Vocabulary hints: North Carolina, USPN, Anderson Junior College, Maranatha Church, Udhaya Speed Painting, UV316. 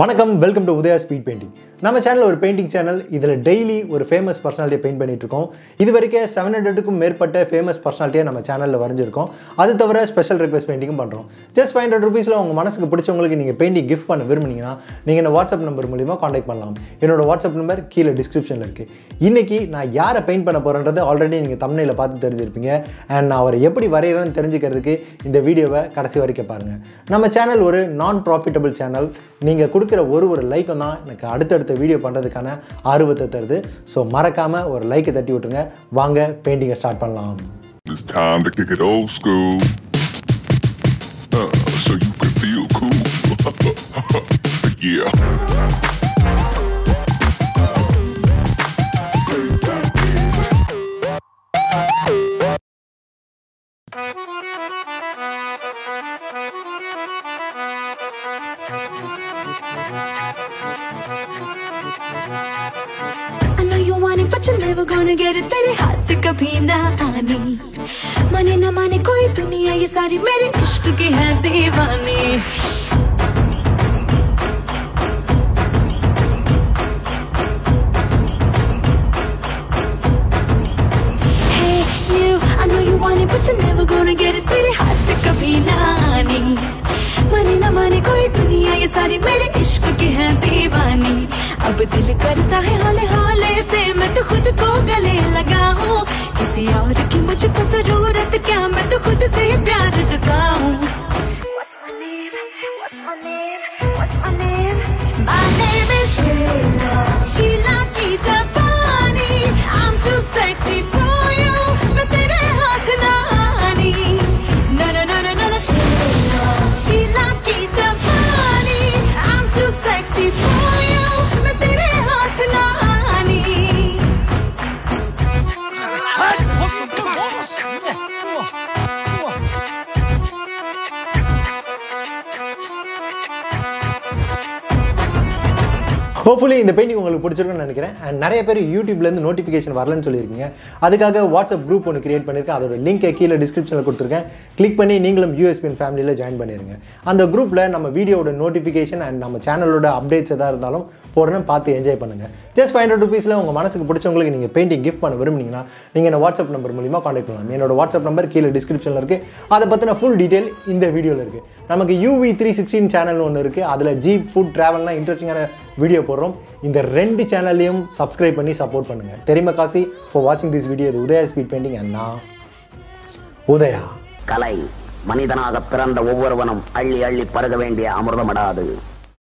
Welcome, welcome to Udhaya Speed Painting. Our channel is a painting channel. Daily a famous personality paint. This is 700 famous personality in our channel. That's why special request painting. Just 500 rupees, if you want a painting gift, you can WhatsApp number. Contact me. Your WhatsApp number is in the description. Today, I will paint already in the thumbnail. And I will see this video. Our channel is a non-profitable channel. ஒரு like பண்ணா எனக்கு அடுத்தடுத்த video பண்றதுக்கான ஆர்வத்தை தருது. So மறக்காம ஒரு like தட்டி விட்டுருங்க. வாங்க பெயிண்டிங்க ஸ்டார்ட் பண்ணலாம். It's time to kick it old school. So you can feel cool. Yeah. I know you want it, but you're never gonna get it. तेरे हाथ कभी ना आने, माने ना माने कोई दुनिया ये सारी मेरे इश्क की है दीवानी. Hey you, I know you want it, but you're never gonna get it. तेरे हाथ कभी ना आने, माने ना माने कोई दुनिया ये सारी मेरे इश्क की है दीवानी. अब दिल करता है हौले हौले से मैं तो खुद को गले लगाऊं, किसी और की मुझको जरूरत क्या, मैं तो खुद से ही प्यार जताऊं. What's my name? What's my name? What's my name? My name is Sheila. Sheila की जापानी. I'm too sexy for you. मैं तेरे हाथ ना आनी. No no no no no. Sheila. Sheila की जापानी. I'm too sexy for you. Hopefully இந்த painting உங்களுக்கு பிடிச்சிருக்கும்னு நினைக்கிறேன். And நிறைய பேர் YouTubeல இருந்து நோட்டிஃபிகேஷன் வரலன்னு சொல்லிருக்கீங்க. அதுக்காக WhatsApp group ஒன்னு கிரியேட் பண்ணிருக்கேன். அதோட லிங்க் கீழ descriptionல கொடுத்திருக்கேன். கிளிக் பண்ணி நீங்களும் USPN ஃபேமிலில ஜாயின் பண்ணிருங்க. அந்த groupல நம்ம வீடியோவோட நோட்டிஃபிகேஷன் and நம்ம சேனலோட அப்டேட்ஸ் ஏதா இருந்தாலும் போறேன்னு பார்த்து என்ஜாய் பண்ணுங்க. Just 500 rupeesல உங்க மனசுக்கு பிடிச்சவங்களுக்கு நீங்க பெயிண்டிங் gift பண்ண விரும்புனீங்கன்னா நீங்க என்ன WhatsApp நம்பர் மூலமா கான்டாக்ட் பண்ணலாம். என்னோட WhatsApp நம்பர் கீழ descriptionல இருக்கு. அத பத்தின full detail இந்த வீடியோல இருக்கு. நமக்கு UV316 சேனல் ஒன்னு இருக்கு. அதுல Jeep food travelனா இன்ட்ரஸ்டிங்கான வீடியோ இந்த ரெண்டு சேனலையும் subscribe பண்ணி support பண்ணுங்க. தெரியுமா Kashi for watching this video. Udhaya Speed Painting and now Udhaya. கலை மனிதனாக பிறந்த ஒவ்வொருவனும் அள்ளி அள்ளி பருக வேண்டிய அமிர்தமடாது.